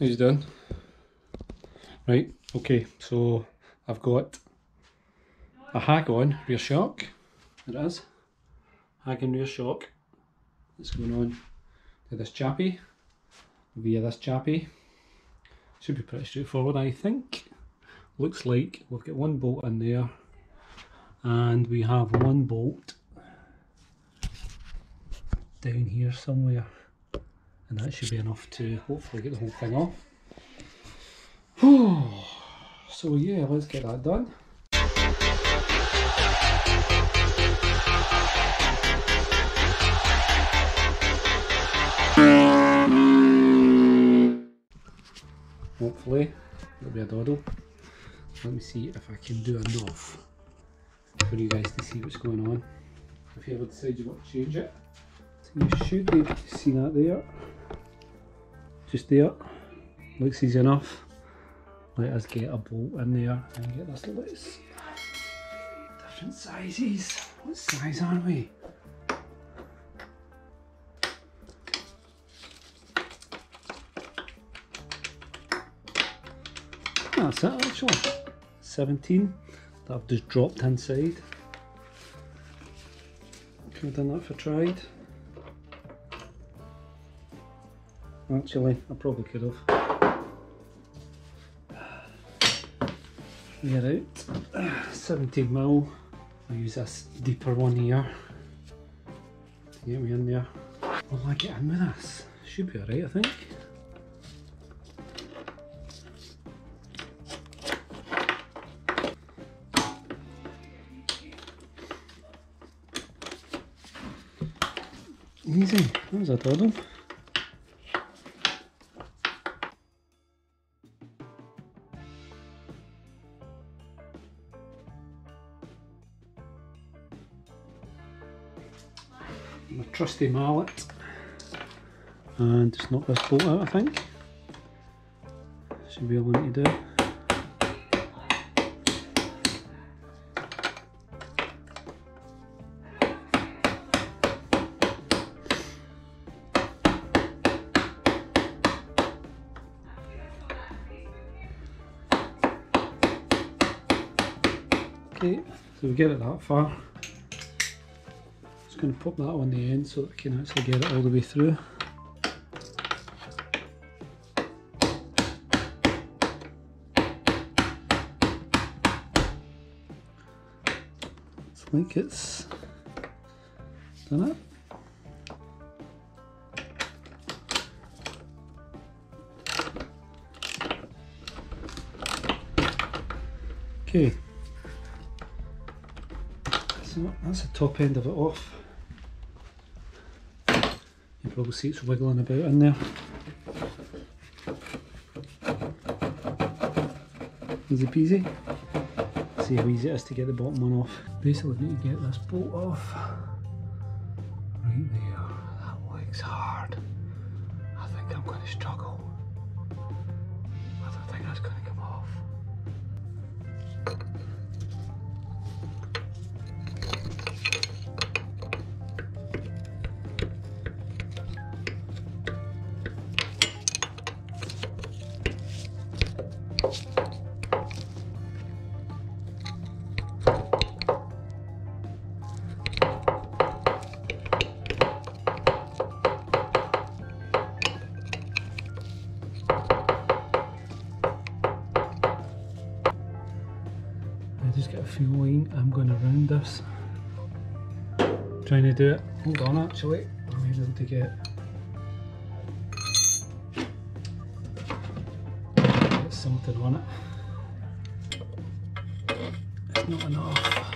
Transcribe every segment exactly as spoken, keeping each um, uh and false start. How you doing? Right, okay, so I've got a Hagon rear shock. There it is. Hagon rear shock. That's going on to this chappy. Via this chappy. Should be pretty straightforward, I think. Looks like we've got one bolt in there. And we have one bolt down here somewhere. And that should be enough to hopefully get the whole thing off. Whew. So yeah, let's get that done. Hopefully, it'll be a doddle. Let me see if I can do enough for you guys to see what's going on. If you ever decide you want to change it, so you should be able to see that there. Just there, looks easy enough. Let us get a bolt in there and get this loose. Different sizes. What size are we? That's it actually. seventeen that I've just dropped inside. Could have done that if I tried. Actually, I probably could have. We're out, seventy mil, I'll use this deeper one here to get me in there. Will I get in with this? Should be alright I think. Easy, that was a doddle. My trusty mallet and just knock this bolt out I think. Should be all I need to do. Okay, so we get it that far. Going to pop that on the end so that I can actually get it all the way through. I think it's done it. Okay, so that's the top end of it off. You probably see it's wiggling about in there. Easy peasy. See how easy it is to get the bottom one off. Basically, I need to get this bolt off. Right there. That looks hard. I think I'm going to struggle. I don't think that's going to come off. Just get a feeling I'm going to round this. I'm trying to do it. Hold on, actually, I'm able to get get something on it. It's not enough.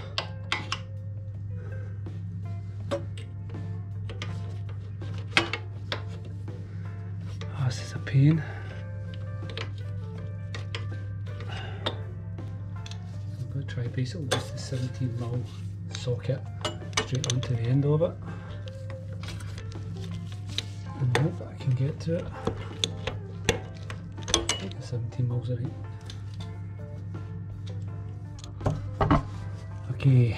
Oh, this is a pain. Try basically just the seventeen mil socket straight onto the end of it and hope that I can get to it. I think the seventeen mil's are right. Okay,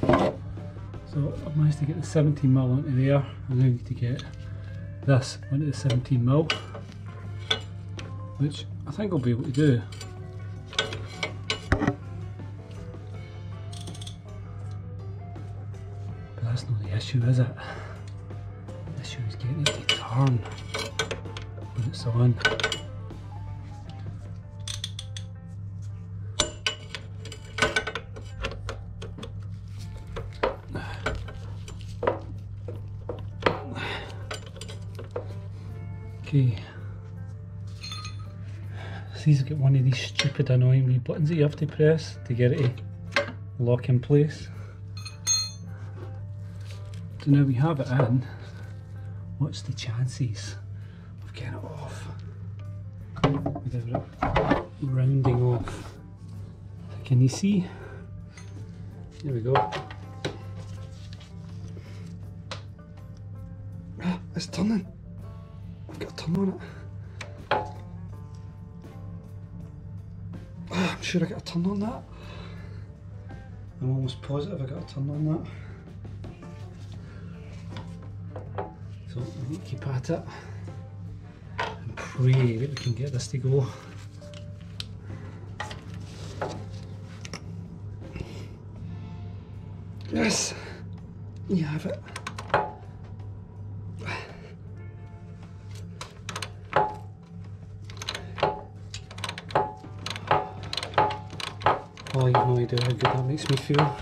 so I've managed to get the seventeen mil onto there. I now need to get this onto the seventeen mil which I think I'll be able to do. But that's not the issue, is it? The issue is getting it to turn when it's on. Okay. These get one of these stupid annoying wee buttons that you have to press to get it to lock in place. So now we have it in. What's the chances of getting it off without it rounding off? Can you see? There we go. It's turning. I've got a turn on it. I'm sure I got a turn on that. I'm almost positive I got a turn on that. So I need to keep at it and pray that we can get this to go. Yes! You have it. Oh, you have no idea how good that makes me feel.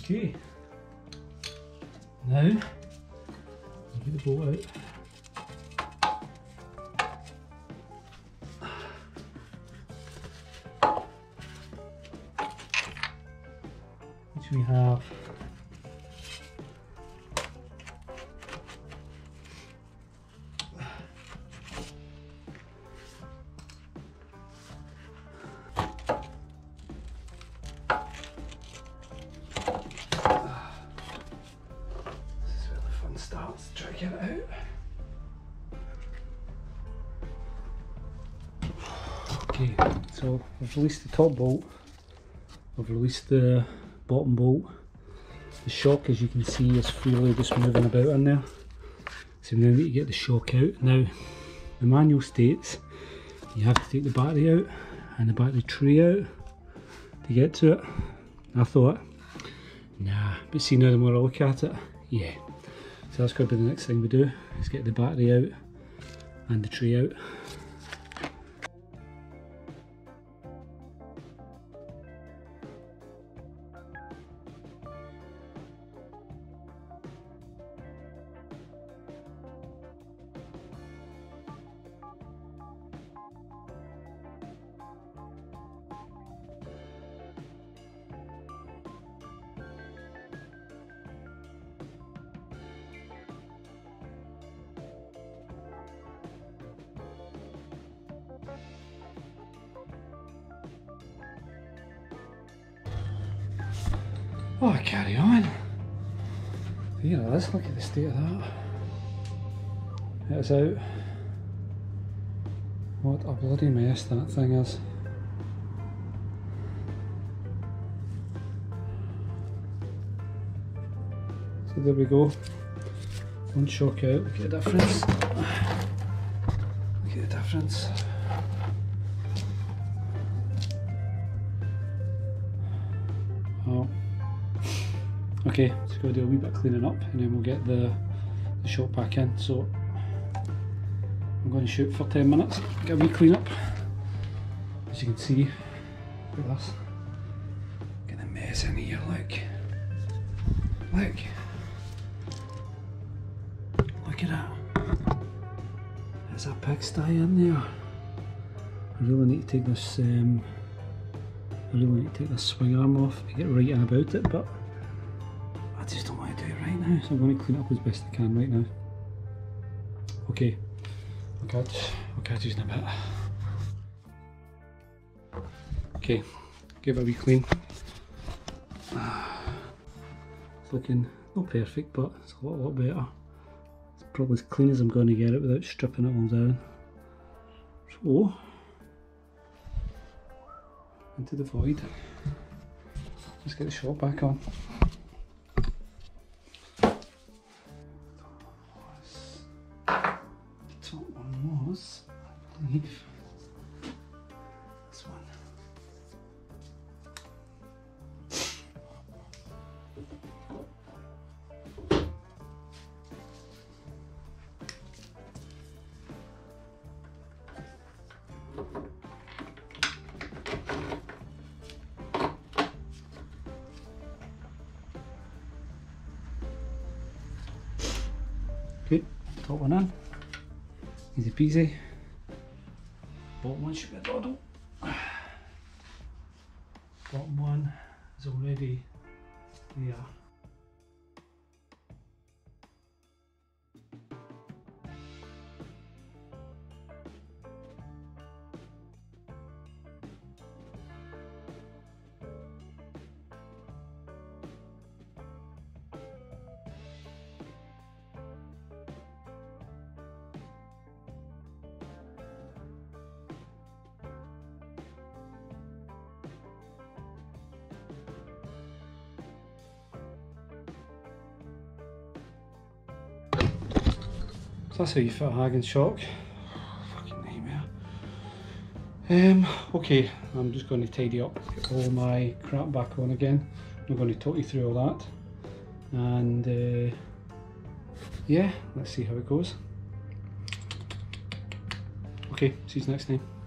Okay. Now, get the bolt out. We have this is where the fun starts. Try to get it out. Okay, so I've released the top bolt. I've released the bottom bolt. The shock, as you can see, is freely just moving about in there. So now that you get the shock out, now the manual states you have to take the battery out and the battery tray out to get to it. I thought, nah, but see now the more I look at it, yeah. So that's going to be the next thing we do, is get the battery out and the tray out. Oh, carry on. Here it is, look at the state of that. It is out. What a bloody mess that thing is. So there we go. One shock out, look at the difference. Look at the difference. Oh. Okay, just going to do a wee bit of cleaning up and then we'll get the, the shot back in. So I'm going to shoot for ten minutes, get a wee clean up. As you can see, look at this. Look at the mess in here, look. Look. Look at that. There's a pigsty in there. I really need to take this, um, I really need to take this swing arm off to get right in about it, but I just don't want to do it right now, so I'm going to clean it up as best I can right now. Okay, I'll catch, I'll catch you in a bit. Okay, give it a wee clean. It's looking Not perfect, but it's a lot, lot better. It's probably as clean as I'm going to get it without stripping it all down. So, into the void. Just get the shot back on. Good, top one in, easy peasy. Bottom one should be a doddle. Bottom one is already there. That's how you fit a Hagon shock. Oh, fucking nightmare. Um, okay, I'm just going to tidy up, get all my crap back on again. I'm going to talk you through all that. And uh, yeah, let's see how it goes. Okay, see you next time.